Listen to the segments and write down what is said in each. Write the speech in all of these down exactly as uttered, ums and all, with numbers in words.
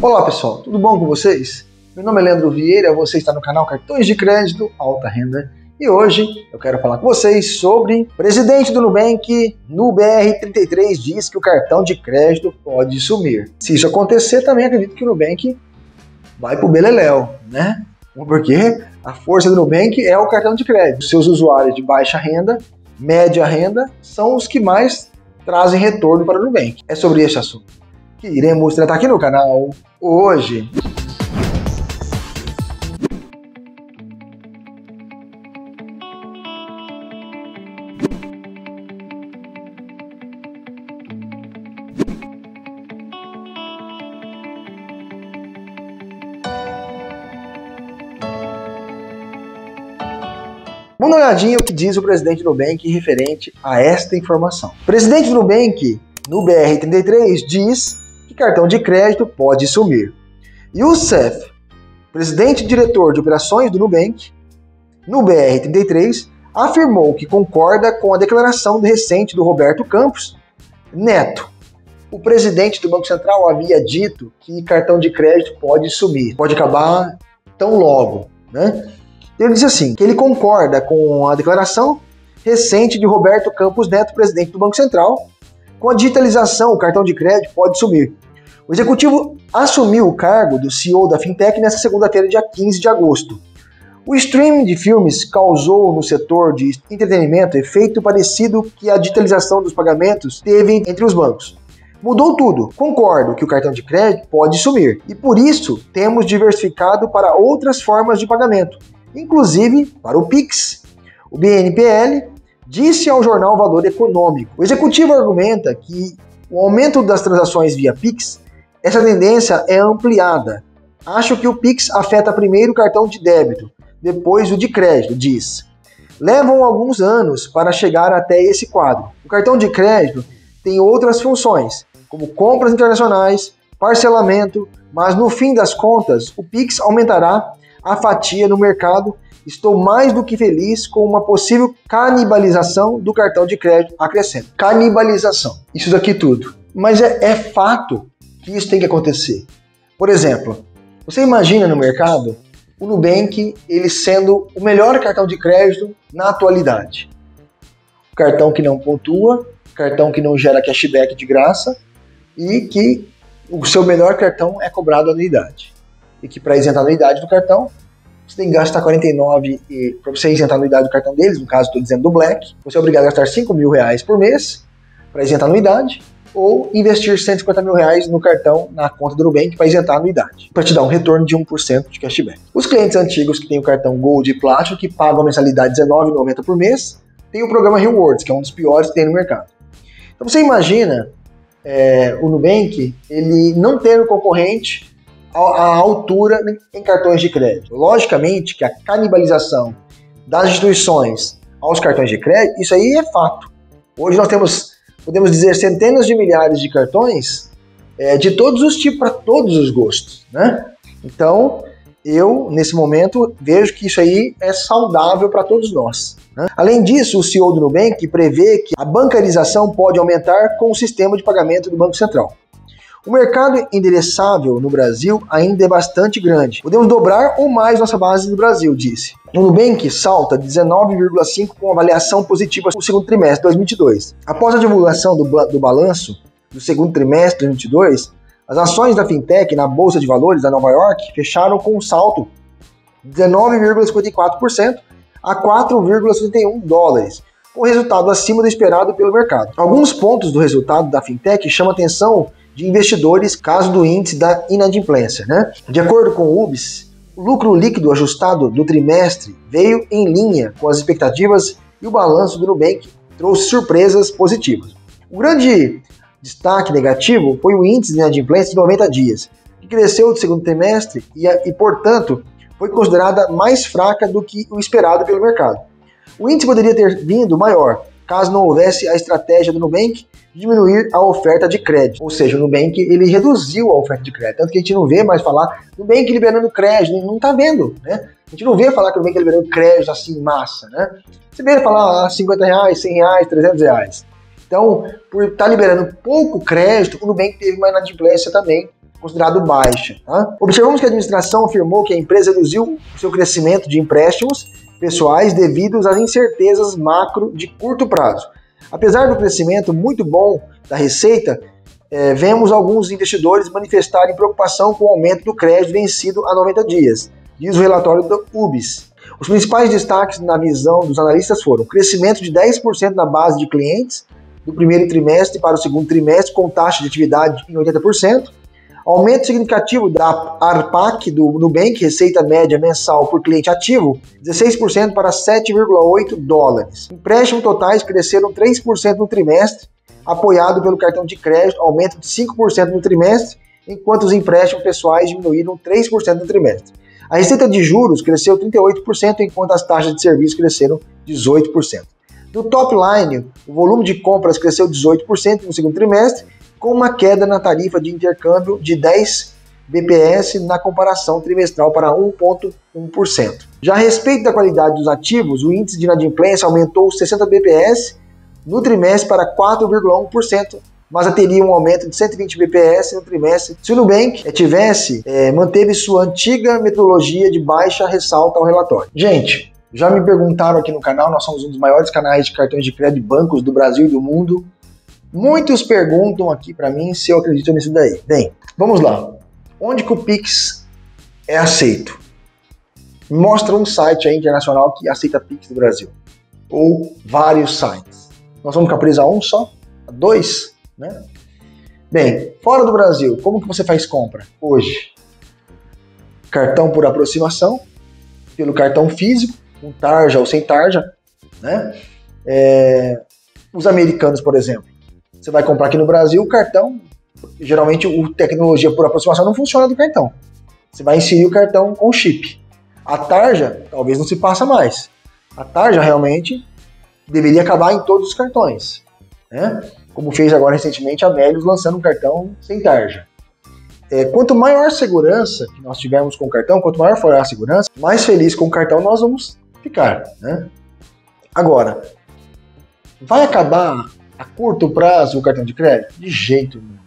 Olá pessoal, tudo bom com vocês? Meu nome é Leandro Vieira, você está no canal Cartões de Crédito Alta Renda e hoje eu quero falar com vocês sobre o presidente do Nubank, NubR trinta e três, diz que o cartão de crédito pode sumir. Se isso acontecer, também acredito que o Nubank vai pro beleléu, né? Porque a força do Nubank é o cartão de crédito. Seus usuários de baixa renda, média renda, são os que mais trazem retorno para o Nubank. É sobre este assunto que iremos tratar aqui no canal hoje. Vamos dar uma olhadinha o que diz o presidente do Nubank referente a esta informação. O presidente do Nubank, NubR trinta e três, diz que cartão de crédito pode sumir. Youssef, presidente e diretor de operações do Nubank, NubR trinta e três, afirmou que concorda com a declaração recente do Roberto Campos Neto. O presidente do Banco Central havia dito que cartão de crédito pode sumir, pode acabar tão logo, né? Ele diz assim, que ele concorda com a declaração recente de Roberto Campos Neto, presidente do Banco Central. Com a digitalização, o cartão de crédito pode sumir. O executivo assumiu o cargo do C E O da Fintech nesta segunda-feira, dia quinze de agosto. O streaming de filmes causou no setor de entretenimento efeito parecido que a digitalização dos pagamentos teve entre os bancos. Mudou tudo. Concordo que o cartão de crédito pode sumir e por isso temos diversificado para outras formas de pagamento, inclusive para o Pix. O B N P L disse ao jornal Valor Econômico. O executivo argumenta que o aumento das transações via Pix, essa tendência é ampliada. Acho que o Pix afeta primeiro o cartão de débito, depois o de crédito, diz. Levam alguns anos para chegar até esse quadro. O cartão de crédito tem outras funções, como compras internacionais, parcelamento, mas no fim das contas, o Pix aumentará a fatia no mercado. Estou mais do que feliz com uma possível canibalização do cartão de crédito, acrescento. Canibalização, isso daqui tudo. Mas é, é fato que isso tem que acontecer. Por exemplo, você imagina no mercado o Nubank ele sendo o melhor cartão de crédito na atualidade. Cartão que não pontua, cartão que não gera cashback de graça e que o seu melhor cartão é cobrado anuidade. E que para isentar a anuidade do cartão, você tem que gastar quarenta e nove reais e para você isentar a anuidade do cartão deles, no caso estou dizendo do Black, você é obrigado a gastar cinco mil reais por mês para isentar a anuidade ou investir cento e cinquenta mil reais no cartão, na conta do Nubank para isentar a anuidade, para te dar um retorno de um por cento de cashback. Os clientes antigos que têm o cartão Gold e Platinum, que pagam a mensalidade dezenove reais e noventa centavos por mês, tem o programa Rewards, que é um dos piores que tem no mercado. Então você imagina é, o Nubank ele não ter um concorrente à altura em cartões de crédito. Logicamente que a canibalização das instituições aos cartões de crédito, isso aí é fato. Hoje nós temos, podemos dizer, centenas de milhares de cartões é, de todos os tipos, para todos os gostos, né? Então, eu, nesse momento, vejo que isso aí é saudável para todos nós, né? Além disso, o C E O do Nubank prevê que a bancarização pode aumentar com o sistema de pagamento do Banco Central. O mercado endereçável no Brasil ainda é bastante grande. Podemos dobrar ou mais nossa base do Brasil, disse. O Nubank salta dezenove vírgula cinco com avaliação positiva no segundo trimestre de dois mil e vinte e dois. Após a divulgação do, do balanço do segundo trimestre de dois mil e vinte e dois, as ações da Fintech na Bolsa de Valores da Nova York fecharam com um salto de dezenove vírgula cinquenta e quatro por cento a quatro vírgula setenta e um dólares. Com resultado acima do esperado pelo mercado. Alguns pontos do resultado da Fintech chamam a atenção de investidores, caso do índice da inadimplência, né? De acordo com o U B S, o lucro líquido ajustado do trimestre veio em linha com as expectativas e o balanço do Nubank trouxe surpresas positivas. O grande destaque negativo foi o índice de inadimplência de noventa dias, que cresceu do segundo trimestre e, e portanto, foi considerada mais fraca do que o esperado pelo mercado. O índice poderia ter vindo maior, caso não houvesse a estratégia do Nubank de diminuir a oferta de crédito. Ou seja, o Nubank ele reduziu a oferta de crédito, tanto que a gente não vê mais falar Nubank liberando crédito, não está vendo, né? A gente não vê falar que o Nubank é liberando crédito assim em massa, né? Você vê falar ah, cinquenta reais, cem reais, trezentos reais. Então, por estar tá liberando pouco crédito, o Nubank teve uma inadimplência também considerado baixa. Tá? Observamos que a administração afirmou que a empresa reduziu o seu crescimento de empréstimos pessoais devido às incertezas macro de curto prazo. Apesar do crescimento muito bom da receita, é, vemos alguns investidores manifestarem preocupação com o aumento do crédito vencido a noventa dias, diz o relatório do U B S. Os principais destaques na visão dos analistas foram o crescimento de dez por cento na base de clientes do primeiro trimestre para o segundo trimestre, com taxa de atividade em oitenta por cento, aumento significativo da ARPAC do Nubank, receita média mensal por cliente ativo, dezesseis por cento para sete vírgula oito dólares. Empréstimos totais cresceram três por cento no trimestre, apoiado pelo cartão de crédito, aumento de cinco por cento no trimestre, enquanto os empréstimos pessoais diminuíram três por cento no trimestre. A receita de juros cresceu trinta e oito por cento, enquanto as taxas de serviço cresceram dezoito por cento. No top line, o volume de compras cresceu dezoito por cento no segundo trimestre, com uma queda na tarifa de intercâmbio de dez B P S na comparação trimestral para um vírgula um por cento. Já a respeito da qualidade dos ativos, o índice de inadimplência aumentou sessenta B P S no trimestre para quatro vírgula um por cento, mas teria um aumento de cento e vinte B P S no trimestre se o Nubank tivesse, é, manteve sua antiga metodologia de baixa, ressalta ao relatório. Gente, já me perguntaram aqui no canal, nós somos um dos maiores canais de cartões de crédito e bancos do Brasil e do mundo. Muitos perguntam aqui para mim se eu acredito nisso daí. Bem, vamos lá. Onde que o Pix é aceito? Mostra um site aí internacional que aceita Pix do Brasil. Ou vários sites. Nós vamos ficar presos a um só? A dois? Né? Bem, fora do Brasil, como que você faz compra hoje? Cartão por aproximação, pelo cartão físico, com tarja ou sem tarja. Né? É, os americanos, por exemplo. Você vai comprar aqui no Brasil, o cartão, geralmente o tecnologia por aproximação não funciona do cartão. Você vai inserir o cartão com chip. A tarja, talvez não se passa mais. A tarja realmente deveria acabar em todos os cartões. Né? Como fez agora recentemente a Melius lançando um cartão sem tarja. É, quanto maior segurança que nós tivermos com o cartão, quanto maior for a segurança, mais feliz com o cartão nós vamos ficar. Né? Agora, vai acabar a curto prazo o cartão de crédito? De jeito nenhum.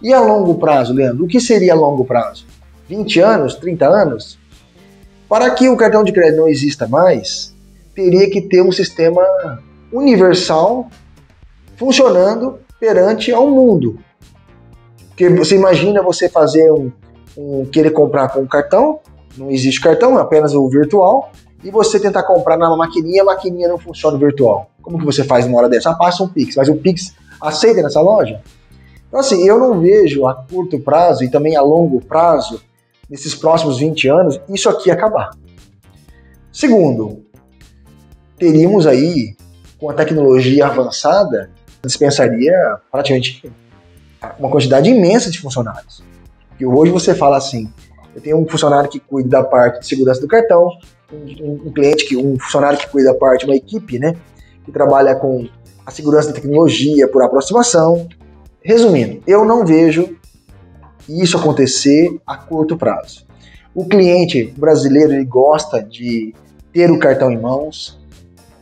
E a longo prazo, Leandro? O que seria longo prazo? vinte anos? trinta anos? Para que o cartão de crédito não exista mais, teria que ter um sistema universal funcionando perante ao mundo. Porque você imagina você fazer um, um querer comprar com um cartão, não existe cartão, é apenas o virtual, e você tentar comprar na maquininha, a maquininha não funciona virtual. Como que você faz numa hora dessa? Ah, passa um Pix, mas o Pix aceita nessa loja? Então assim, eu não vejo a curto prazo e também a longo prazo, nesses próximos vinte anos, isso aqui acabar. Segundo, teríamos aí, com a tecnologia avançada, dispensaria praticamente uma quantidade imensa de funcionários. E hoje você fala assim, eu tenho um funcionário que cuida da parte de segurança do cartão, um, um cliente, que, um funcionário que cuida da parte, uma equipe, né? Que trabalha com a segurança da tecnologia por aproximação. Resumindo, eu não vejo isso acontecer a curto prazo. O cliente brasileiro ele gosta de ter o cartão em mãos,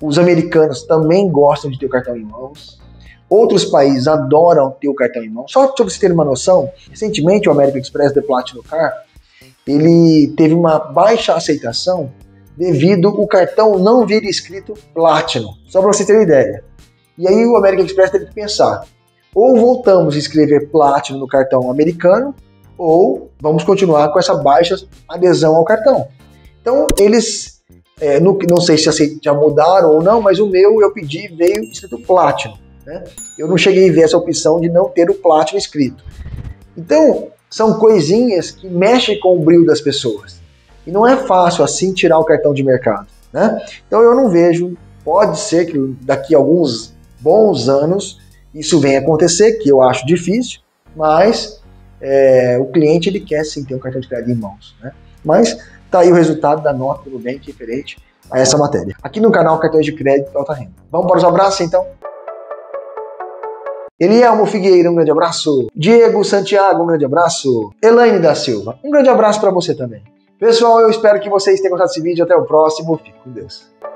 os americanos também gostam de ter o cartão em mãos, outros países adoram ter o cartão em mãos. Só para você ter uma noção, recentemente o American Express de Platinum Card ele teve uma baixa aceitação devido o cartão não vir escrito Platinum, só para você ter uma ideia. E aí o American Express teve que pensar, ou voltamos a escrever Platinum no cartão americano, ou vamos continuar com essa baixa adesão ao cartão. Então eles, é, no, não sei se já mudaram ou não, mas o meu eu pedi veio escrito Platinum. Né? Eu não cheguei a ver essa opção de não ter o Platinum escrito. Então são coisinhas que mexem com o brilho das pessoas. E não é fácil assim tirar o cartão de mercado, né? Então eu não vejo, pode ser que daqui a alguns bons anos isso venha acontecer, que eu acho difícil, mas é, o cliente ele quer sim ter um cartão de crédito em mãos, né? Mas tá aí o resultado da nota do Nubank referente a essa matéria. Aqui no canal Cartões de Crédito Alta Renda. Vamos para os abraços então? Elielmo Figueiredo, um grande abraço. Diego Santiago, um grande abraço. Elaine da Silva, um grande abraço para você também. Pessoal, eu espero que vocês tenham gostado desse vídeo. Até o próximo. Fique com Deus.